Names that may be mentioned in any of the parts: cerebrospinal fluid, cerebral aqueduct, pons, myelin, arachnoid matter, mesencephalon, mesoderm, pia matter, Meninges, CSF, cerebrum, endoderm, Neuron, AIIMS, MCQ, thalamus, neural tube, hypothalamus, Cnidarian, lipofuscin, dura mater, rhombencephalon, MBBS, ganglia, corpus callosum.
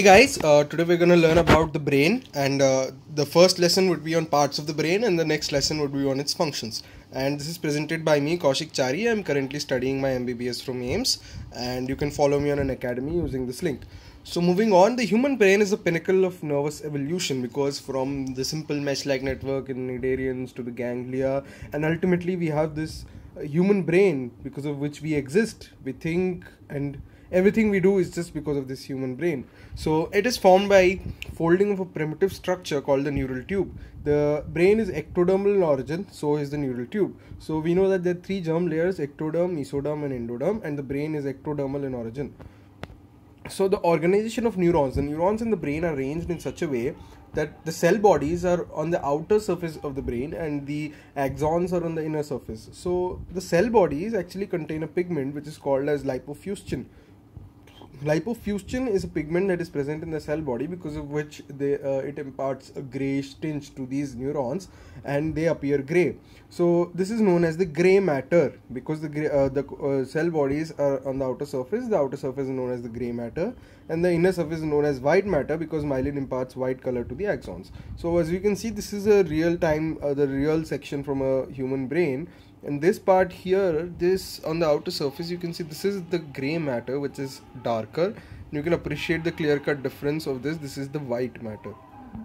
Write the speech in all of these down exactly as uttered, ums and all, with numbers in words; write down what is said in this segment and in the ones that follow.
Hey guys, uh, today we're going to learn about the brain, and uh, the first lesson would be on parts of the brain and the next lesson would be on its functions. And this is presented by me, Kaushik Chari. I'm currently studying my M B B S from A I I M S and you can follow me on an academy using this link. So moving on, the human brain is the pinnacle of nervous evolution, because from the simple mesh-like network in Cnidarians to the ganglia, and ultimately we have this human brain because of which we exist, we think, and everything we do is just because of this human brain. So it is formed by folding of a primitive structure called the neural tube. The brain is ectodermal in origin, so is the neural tube. So we know that there are three germ layers, ectoderm, mesoderm and endoderm, and the brain is ectodermal in origin. So the organization of neurons, the neurons in the brain are arranged in such a way that the cell bodies are on the outer surface of the brain and the axons are on the inner surface. So the cell bodies actually contain a pigment which is called as lipofuscin. Lipofuscin is a pigment that is present in the cell body, because of which they, uh, it imparts a grayish tinge to these neurons and they appear gray. So this is known as the gray matter, because the, gray, uh, the uh, cell bodies are on the outer surface. The outer surface is known as the gray matter and the inner surface is known as white matter, because myelin imparts white color to the axons. So as you can see, this is a real time, uh, the real section from a human brain. And this part here, this on the outer surface, you can see this is the gray matter, which is darker. You can appreciate the clear-cut difference of this. This is the white matter,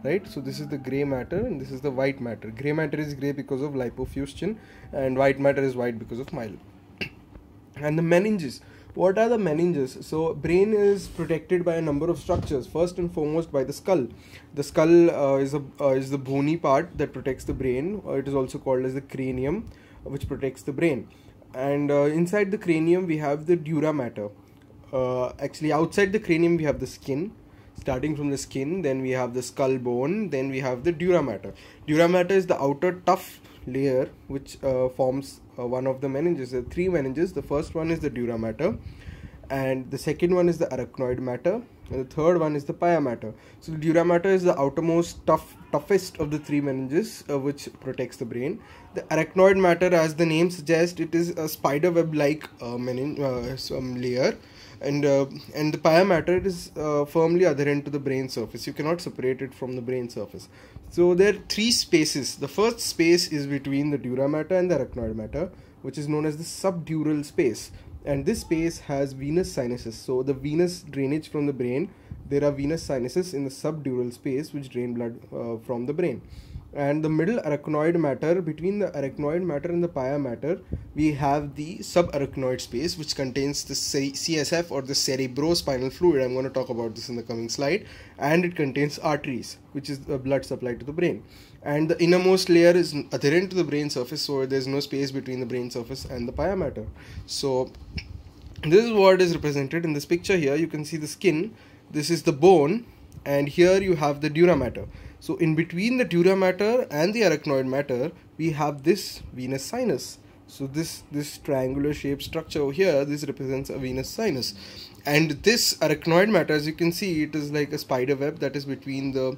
right? So this is the gray matter and this is the white matter. Gray matter is gray because of lipofuscin and white matter is white because of myelin. And the meninges. What are the meninges? So brain is protected by a number of structures. First and foremost by the skull. The skull uh, is, a, uh, is the bony part that protects the brain. Uh, it is also called as the cranium, which protects the brain. And uh, inside the cranium we have the dura mater. Uh, actually outside the cranium we have the skin. Starting from the skin, then we have the skull bone, then we have the dura mater. Dura mater is the outer tough layer which uh, forms uh, one of the meninges. There are three meninges. The first one is the dura mater, and the second one is the arachnoid matter, and the third one is the pia matter. So the dura mater is the outermost tough toughest of the three meninges, uh, which protects the brain. The arachnoid matter, as the name suggests, it is a spider web like uh, meninge uh, some layer, and uh, and the pia matter is uh, firmly adherent to the brain surface. You cannot separate it from the brain surface. So there are three spaces. The first space is between the dura mater and the arachnoid matter, which is known as the subdural space. And this space has venous sinuses. So the venous drainage from the brain, there are venous sinuses in the subdural space which drain blood uh, from the brain. And the middle arachnoid matter, between the arachnoid matter and the pia matter, we have the subarachnoid space, which contains the C S F or the cerebrospinal fluid. I'm going to talk about this in the coming slide. And it contains arteries, which is the blood supply to the brain. And the innermost layer is adherent to the brain surface, so there's no space between the brain surface and the pia matter. So this is what is represented in this picture here. You can see the skin, this is the bone, and here you have the dura mater. So in between the dura mater and the arachnoid matter, we have this venous sinus. So this, this triangular shaped structure over here, this represents a venous sinus. And this arachnoid matter, as you can see, it is like a spider web that is between the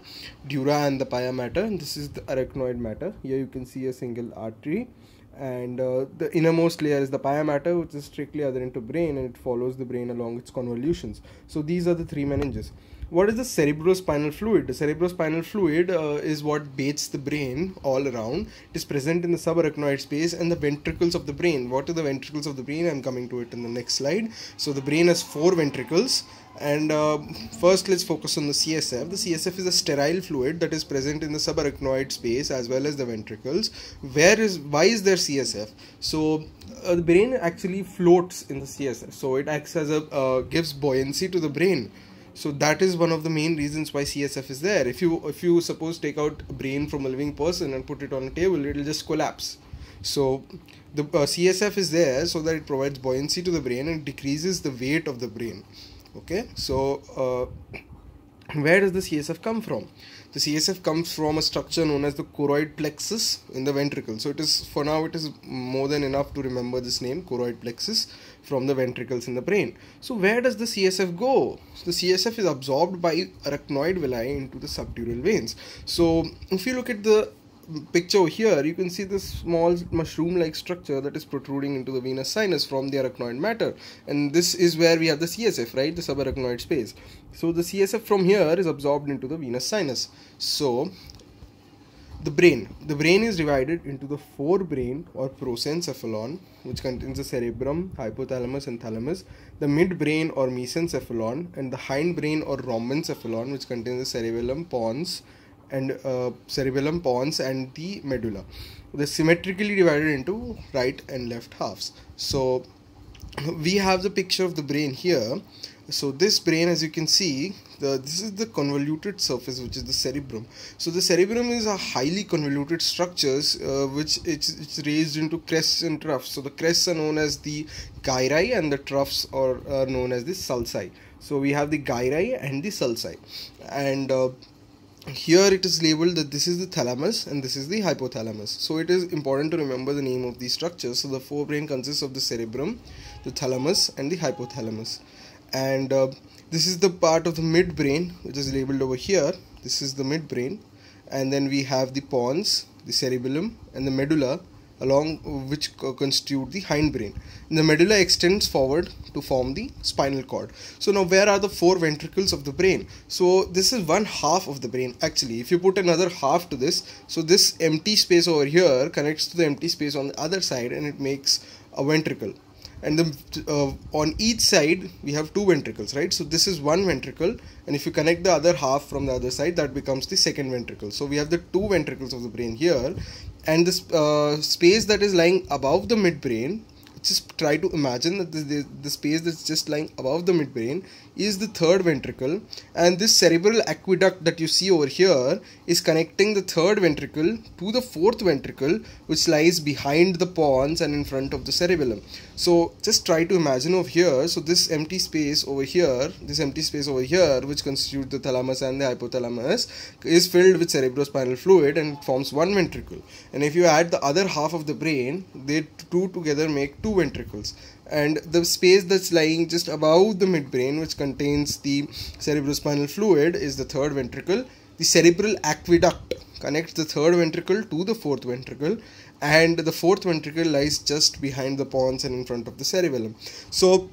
dura and the pia matter. And this is the arachnoid matter. Here you can see a single artery. And uh, the innermost layer is the pia matter, which is strictly adherent to brain, and it follows the brain along its convolutions. So these are the three meninges. What is the cerebrospinal fluid? The cerebrospinal fluid uh, is what bathes the brain all around. It is present in the subarachnoid space and the ventricles of the brain. What are the ventricles of the brain? I am coming to it in the next slide. So the brain has four ventricles. And uh, first let's focus on the C S F. The C S F is a sterile fluid that is present in the subarachnoid space as well as the ventricles. Where is, why is there C S F? So uh, the brain actually floats in the C S F. So it acts as a, uh, gives buoyancy to the brain. So that is one of the main reasons why C S F is there. If you, if you suppose take out a brain from a living person and put it on a table, it will just collapse. So the uh, C S F is there so that it provides buoyancy to the brain and decreases the weight of the brain. Okay, so uh, where does the C S F come from? The C S F comes from a structure known as the choroid plexus in the ventricle. So it is, for now, it is more than enough to remember this name, choroid plexus, from the ventricles in the brain. So where does the C S F go? So the C S F is absorbed by arachnoid villi into the subdural veins. So if you look at the picture here, you can see this small mushroom-like structure that is protruding into the venous sinus from the arachnoid matter, and this is where we have the C S F, right, the subarachnoid space. So the C S F from here is absorbed into the venous sinus. So the brain. The brain is divided into the forebrain or prosencephalon, which contains the cerebrum, hypothalamus and thalamus, the midbrain or mesencephalon, and the hindbrain or rhombencephalon, which contains the cerebellum, pons and uh, cerebellum, pons and the medulla. They're symmetrically divided into right and left halves. So we have the picture of the brain here. So this brain, as you can see, the this is the convoluted surface, which is the cerebrum. So the cerebrum is a highly convoluted structures, uh, which it's, it's raised into crests and troughs. So the crests are known as the gyri and the troughs are, are known as the sulci. So we have the gyri and the sulci, and uh, here it is labeled that this is the thalamus and this is the hypothalamus. So it is important to remember the name of these structures. So the forebrain consists of the cerebrum, the thalamus and the hypothalamus. And uh, this is the part of the midbrain which is labeled over here. This is the midbrain, and then we have the pons, the cerebellum and the medulla, along which constitute the hindbrain. And the medulla extends forward to form the spinal cord. So now where are the four ventricles of the brain? So this is one half of the brain actually. If you put another half to this, so this empty space over here connects to the empty space on the other side and it makes a ventricle. And the, uh, on each side we have two ventricles, right? So this is one ventricle, and if you connect the other half from the other side, that becomes the second ventricle. So we have the two ventricles of the brain here, and this uh, space that is lying above the midbrain, just try to imagine that the, the, the space that's just lying above the midbrain is the third ventricle, and this cerebral aqueduct that you see over here is connecting the third ventricle to the fourth ventricle, which lies behind the pons and in front of the cerebellum. So just try to imagine over here, so this empty space over here, this empty space over here which constitutes the thalamus and the hypothalamus is filled with cerebrospinal fluid and forms one ventricle, and if you add the other half of the brain, they two together make two ventricles. And the space that's lying just above the midbrain, which contains the cerebrospinal fluid, is the third ventricle. The cerebral aqueduct connects the third ventricle to the fourth ventricle, and the fourth ventricle lies just behind the pons and in front of the cerebellum. So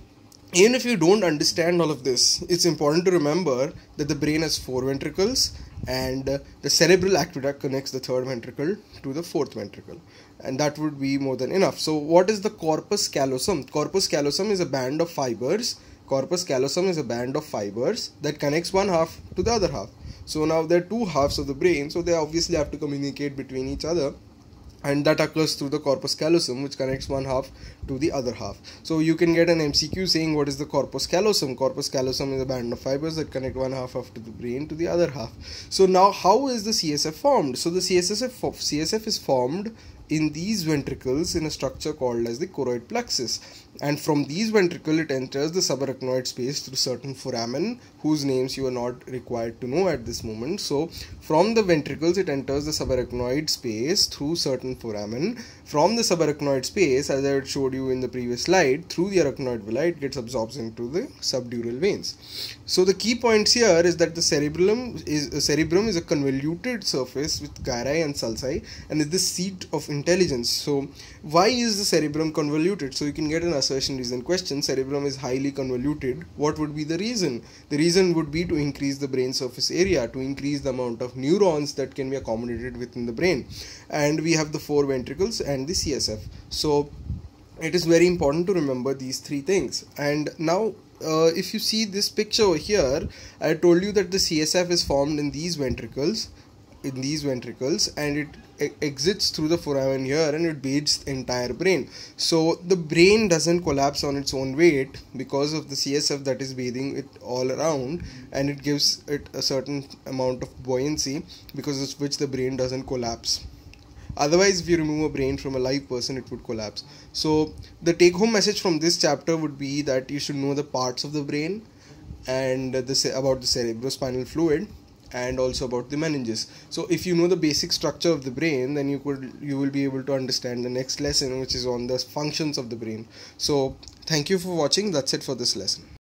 even if you don't understand all of this, it's important to remember that the brain has four ventricles, and the cerebral aqueduct connects the third ventricle to the fourth ventricle, and that would be more than enough. So what is the corpus callosum? Corpus callosum is a band of fibers. Corpus callosum is a band of fibers that connects one half to the other half. So now there are two halves of the brain, so they obviously have to communicate between each other, and that occurs through the corpus callosum, which connects one half to the other half. So you can get an M C Q saying, what is the corpus callosum? Corpus callosum is a band of fibers that connect one half of the brain to the other half. So now how is the C S F formed? So the C S F, C S F is formed in these ventricles in a structure called as the choroid plexus, and from these ventricles it enters the subarachnoid space through certain foramen whose names you are not required to know at this moment. So from the ventricles it enters the subarachnoid space through certain foramen. From the subarachnoid space, as I had showed you in the previous slide, through the arachnoid villi it gets absorbed into the subdural veins. So the key points here is that the cerebellum is uh, cerebrum is a convoluted surface with gyri and sulci, and is the seat of intelligence. So why is the cerebrum convoluted? So you can get an assertion reason question. Cerebrum is highly convoluted. What would be the reason? The reason would be to increase the brain surface area, to increase the amount of neurons that can be accommodated within the brain. And we have the four ventricles and the C S F. So it is very important to remember these three things. And now uh, if you see this picture over here, I told you that the C S F is formed in these ventricles, in these ventricles, and it exits through the foramen here, and it bathes the entire brain. So the brain doesn't collapse on its own weight because of the C S F that is bathing it all around, and it gives it a certain amount of buoyancy because of which the brain doesn't collapse. Otherwise, if you remove a brain from a live person, it would collapse. So the take-home message from this chapter would be that you should know the parts of the brain, and the, about the cerebrospinal fluid, and also about the meninges. So if you know the basic structure of the brain, then you could you will be able to understand the next lesson, which is on the functions of the brain. So thank you for watching. That's it for this lesson.